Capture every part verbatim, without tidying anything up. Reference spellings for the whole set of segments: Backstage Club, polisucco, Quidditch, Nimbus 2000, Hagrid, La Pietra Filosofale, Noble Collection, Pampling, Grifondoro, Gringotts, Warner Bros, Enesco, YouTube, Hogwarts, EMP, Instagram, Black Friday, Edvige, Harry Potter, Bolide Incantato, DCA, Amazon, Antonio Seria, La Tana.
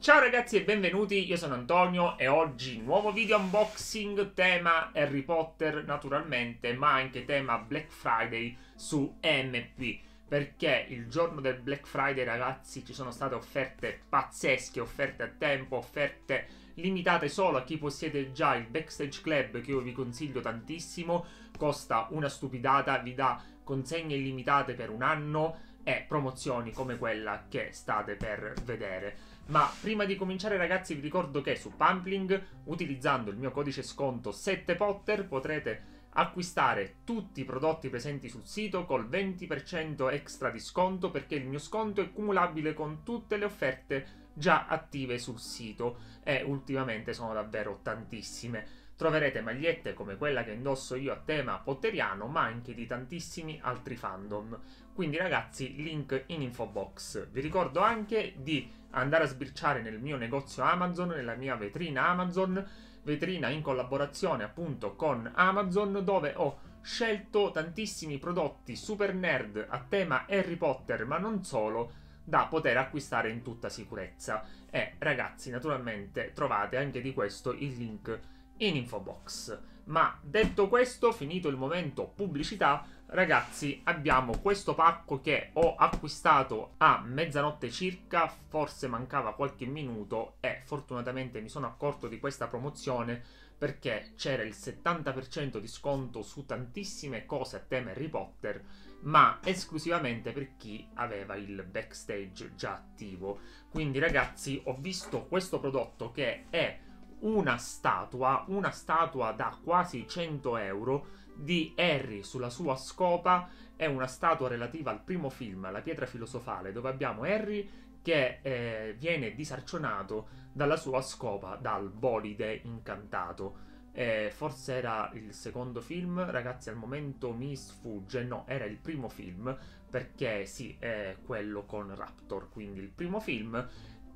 Ciao ragazzi e benvenuti, io sono Antonio e oggi nuovo video unboxing, tema Harry Potter naturalmente, ma anche tema Black Friday su E M P, perché il giorno del Black Friday ragazzi ci sono state offerte pazzesche, offerte a tempo, offerte limitate solo a chi possiede già il Backstage Club, che io vi consiglio tantissimo, costa una stupidata, vi dà consegne illimitate per un anno e promozioni come quella che state per vedere. Ma prima di cominciare ragazzi vi ricordo che su Pampling, utilizzando il mio codice sconto sette Potter, potrete acquistare tutti i prodotti presenti sul sito col venti per cento extra di sconto, perché il mio sconto è cumulabile con tutte le offerte già attive sul sito e ultimamente sono davvero tantissime. Troverete magliette come quella che indosso io a tema potteriano, ma anche di tantissimi altri fandom. Quindi ragazzi, link in info box. Vi ricordo anche di andare a sbirciare nel mio negozio Amazon, nella mia vetrina Amazon, vetrina in collaborazione appunto con Amazon, dove ho scelto tantissimi prodotti super nerd a tema Harry Potter, ma non solo, da poter acquistare in tutta sicurezza. E ragazzi, naturalmente trovate anche di questo il link in info box. Ma detto questo, finito il momento pubblicità, ragazzi abbiamo questo pacco che ho acquistato a mezzanotte circa, forse mancava qualche minuto e fortunatamente mi sono accorto di questa promozione perché c'era il settanta per cento di sconto su tantissime cose a tema Harry Potter, ma esclusivamente per chi aveva il backstage già attivo. Quindi ragazzi, ho visto questo prodotto che è una statua, una statua da quasi cento euro di Harry sulla sua scopa. È una statua relativa al primo film, La Pietra Filosofale, dove abbiamo Harry che eh, viene disarcionato dalla sua scopa, dal Bolide Incantato. Eh, forse era il secondo film, ragazzi al momento mi sfugge, no, era il primo film, perché sì, è quello con Raptor, quindi il primo film.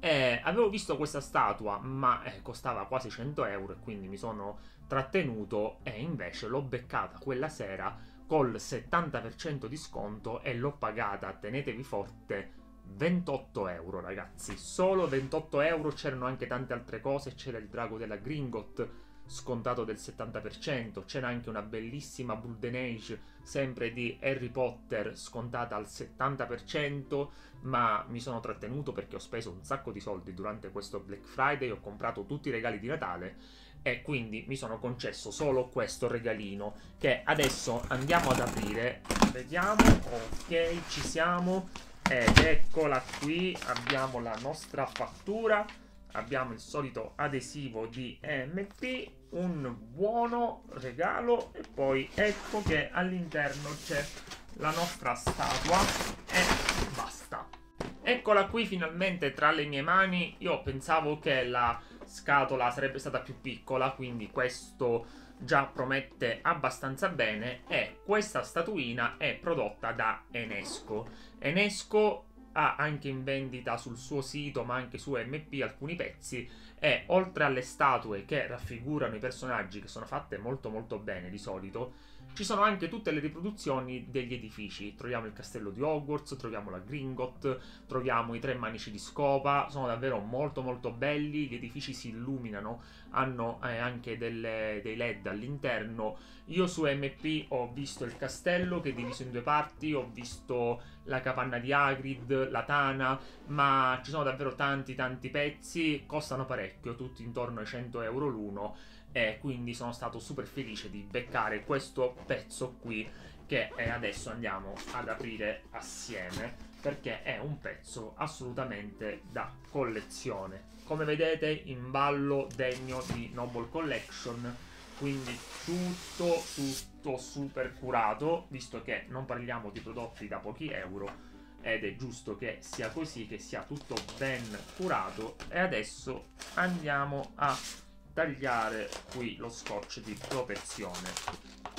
Eh, avevo visto questa statua, ma eh, costava quasi cento euro e quindi mi sono trattenuto e invece l'ho beccata quella sera col settanta per cento di sconto e l'ho pagata, tenetevi forte, ventotto euro ragazzi, solo ventotto euro. C'erano anche tante altre cose, c'era il drago della Gringotts scontato del settanta per cento, c'era anche una bellissima Golden Age sempre di Harry Potter scontata al settanta per cento, ma mi sono trattenuto perché ho speso un sacco di soldi durante questo Black Friday, ho comprato tutti i regali di Natale e quindi mi sono concesso solo questo regalino che adesso andiamo ad aprire. Vediamo, ok, ci siamo ed eccola qui, abbiamo la nostra fattura. Abbiamo il solito adesivo di E M P, un buono regalo e poi ecco che all'interno c'è la nostra statua e basta. Eccola qui finalmente tra le mie mani. Io pensavo che la scatola sarebbe stata più piccola, quindi questo già promette abbastanza bene. E questa statuina è prodotta da Enesco. Enesco ha anche in vendita sul suo sito ma anche su E M P alcuni pezzi, e oltre alle statue che raffigurano i personaggi, che sono fatte molto molto bene di solito, ci sono anche tutte le riproduzioni degli edifici. Troviamo il castello di Hogwarts, troviamo la Gringotts, troviamo i tre manici di scopa, sono davvero molto molto belli, gli edifici si illuminano, hanno eh, anche delle, dei led all'interno. Io su E M P ho visto il castello che è diviso in due parti, ho visto la capanna di Hagrid, La Tana, ma ci sono davvero tanti tanti pezzi, costano parecchio, tutti intorno ai cento euro l'uno, e quindi sono stato super felice di beccare questo pezzo qui che adesso andiamo ad aprire assieme, perché è un pezzo assolutamente da collezione. Come vedete, imballo degno di Noble Collection, quindi tutto tutto super curato, visto che non parliamo di prodotti da pochi euro ed è giusto che sia così, che sia tutto ben curato. E adesso andiamo a tagliare qui lo scotch di protezione.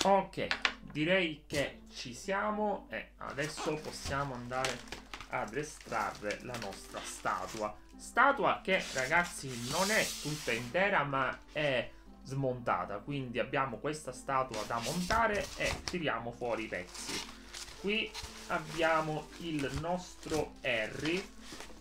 Ok, direi che ci siamo e adesso possiamo andare ad estrarre la nostra statua statua che ragazzi non è tutta intera ma è smontata, quindi abbiamo questa statua da montare e tiriamo fuori i pezzi. Qui abbiamo il nostro Harry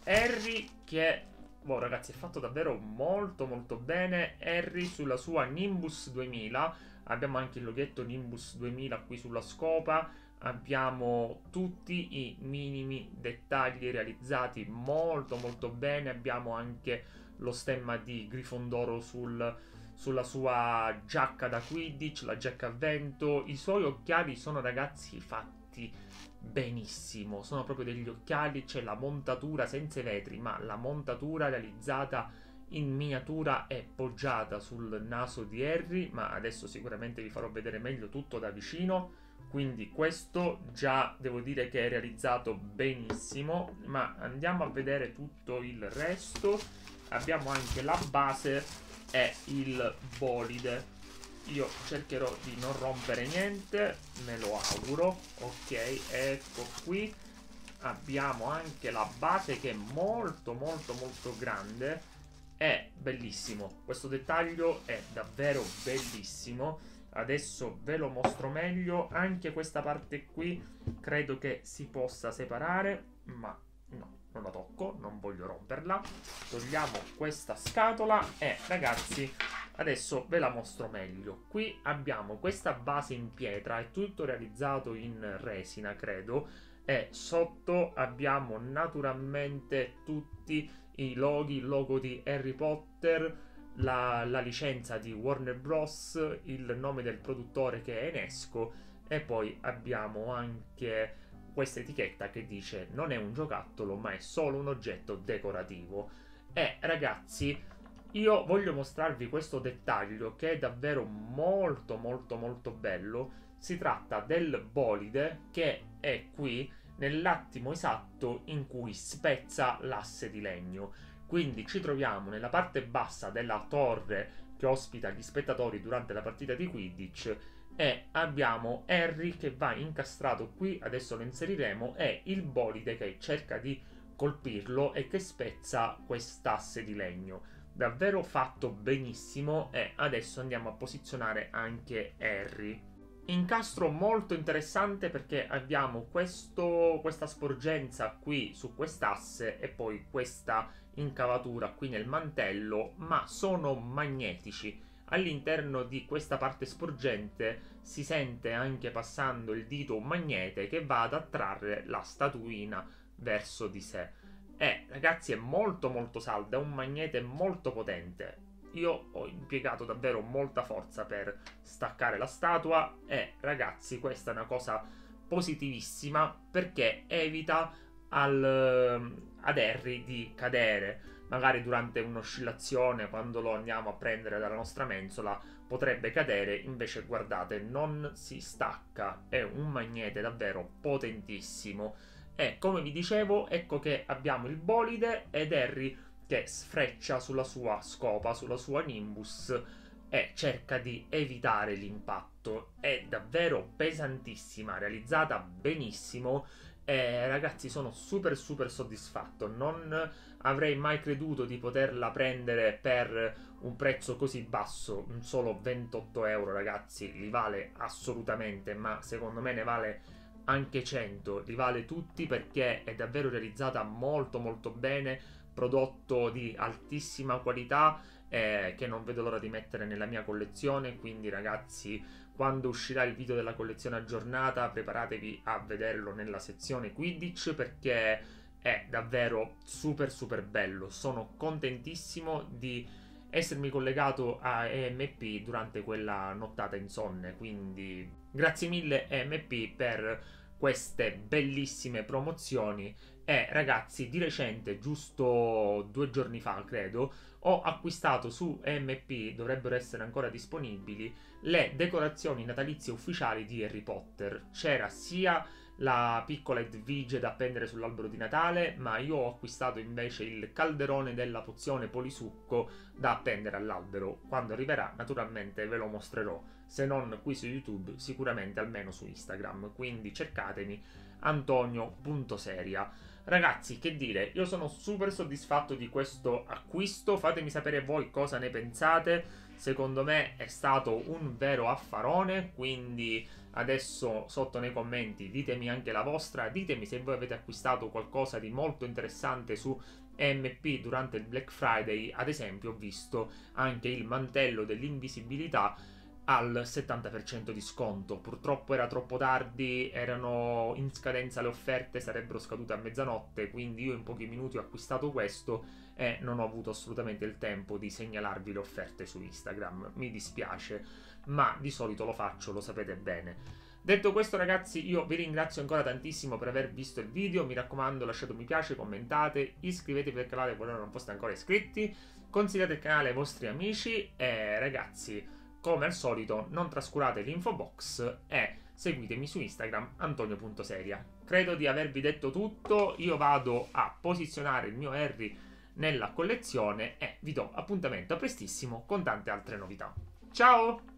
Harry che Wow, ragazzi, è fatto davvero molto molto bene. Harry sulla sua Nimbus duemila. Abbiamo anche il loghetto Nimbus duemila qui sulla scopa. Abbiamo tutti i minimi dettagli realizzati molto molto bene. Abbiamo anche lo stemma di Grifondoro sul, sulla sua giacca da Quidditch, la giacca a vento. I suoi occhiali sono, ragazzi, fatti benissimo. Sono proprio degli occhiali, c'è la montatura senza i vetri, ma la montatura realizzata in miniatura è poggiata sul naso di Harry, ma adesso sicuramente vi farò vedere meglio tutto da vicino. Quindi questo già devo dire che è realizzato benissimo, ma andiamo a vedere tutto il resto. Abbiamo anche la base e il bolide. Io cercherò di non rompere niente, me lo auguro. Ok, ecco qui. Abbiamo anche la base che è molto molto molto grande. È bellissimo, questo dettaglio è davvero bellissimo. Adesso ve lo mostro meglio. Anche questa parte qui credo che si possa separare, ma no, non la tocco, non voglio romperla. Togliamo questa scatola e, ragazzi, adesso ve la mostro meglio. Qui abbiamo questa base in pietra, è tutto realizzato in resina, credo, e sotto abbiamo naturalmente tutti i loghi, il logo di Harry Potter, la, la licenza di Warner Bros, il nome del produttore che è Enesco, e poi abbiamo anche questa etichetta che dice non è un giocattolo ma è solo un oggetto decorativo. E, ragazzi, io voglio mostrarvi questo dettaglio che è davvero molto molto molto bello. Si tratta del bolide che è qui nell'attimo esatto in cui spezza l'asse di legno. Quindi ci troviamo nella parte bassa della torre che ospita gli spettatori durante la partita di Quidditch e abbiamo Harry che va incastrato qui, adesso lo inseriremo, e il bolide che cerca di colpirlo e che spezza quest'asse di legno. Davvero fatto benissimo. E adesso andiamo a posizionare anche Harry. Incastro molto interessante perché abbiamo questo, questa sporgenza qui su quest'asse e poi questa incavatura qui nel mantello, ma sono magnetici. All'interno di questa parte sporgente si sente anche passando il dito un magnete che va ad attrarre la statuina verso di sé. Eh, ragazzi, è molto molto salda, è un magnete molto potente. Io ho impiegato davvero molta forza per staccare la statua e, ragazzi, questa è una cosa positivissima perché evita al, ad Harry di cadere. Magari durante un'oscillazione, quando lo andiamo a prendere dalla nostra mensola, potrebbe cadere, invece guardate, non si stacca, è un magnete davvero potentissimo. E come vi dicevo, ecco che abbiamo il bolide ed Harry che sfreccia sulla sua scopa, sulla sua Nimbus, e cerca di evitare l'impatto. È davvero pesantissima, realizzata benissimo. Eh, ragazzi, sono super super soddisfatto. Non avrei mai creduto di poterla prendere per un prezzo così basso, solo ventotto euro, ragazzi, li vale assolutamente, ma secondo me ne vale anche cento, li vale tutti perché è davvero realizzata molto molto bene, prodotto di altissima qualità eh, che non vedo l'ora di mettere nella mia collezione. Quindi, ragazzi, quando uscirà il video della collezione aggiornata preparatevi a vederlo nella sezione Quidditch perché è davvero super super bello. Sono contentissimo di essermi collegato a E M P durante quella nottata insonne, quindi grazie mille E M P per queste bellissime promozioni. E, ragazzi, di recente, giusto due giorni fa credo, ho acquistato su E M P, dovrebbero essere ancora disponibili, le decorazioni natalizie ufficiali di Harry Potter. C'era sia la piccola Edvige da appendere sull'albero di Natale, ma io ho acquistato invece il calderone della pozione polisucco da appendere all'albero. Quando arriverà naturalmente ve lo mostrerò, se non qui su YouTube sicuramente almeno su Instagram, quindi cercatemi, Antonio punto seria. Ragazzi, che dire, io sono super soddisfatto di questo acquisto. Fatemi sapere voi cosa ne pensate. Secondo me è stato un vero affarone, quindi adesso sotto nei commenti ditemi anche la vostra, ditemi se voi avete acquistato qualcosa di molto interessante su E M P durante il Black Friday, ad esempio, ho visto anche il mantello dell'invisibilità al settanta per cento di sconto. Purtroppo era troppo tardi, erano in scadenza le offerte, sarebbero scadute a mezzanotte, quindi io in pochi minuti ho acquistato questo e non ho avuto assolutamente il tempo di segnalarvi le offerte su Instagram. Mi dispiace, ma di solito lo faccio, lo sapete bene. Detto questo, ragazzi, io vi ringrazio ancora tantissimo per aver visto il video. Mi raccomando, lasciate un mi piace, commentate, iscrivetevi al canale qualora non foste ancora iscritti, consigliate il canale ai vostri amici e, ragazzi, come al solito, non trascurate l'info box e seguitemi su Instagram, antonio punto seria. Credo di avervi detto tutto, io vado a posizionare il mio Harry nella collezione e vi do appuntamento prestissimo con tante altre novità. Ciao!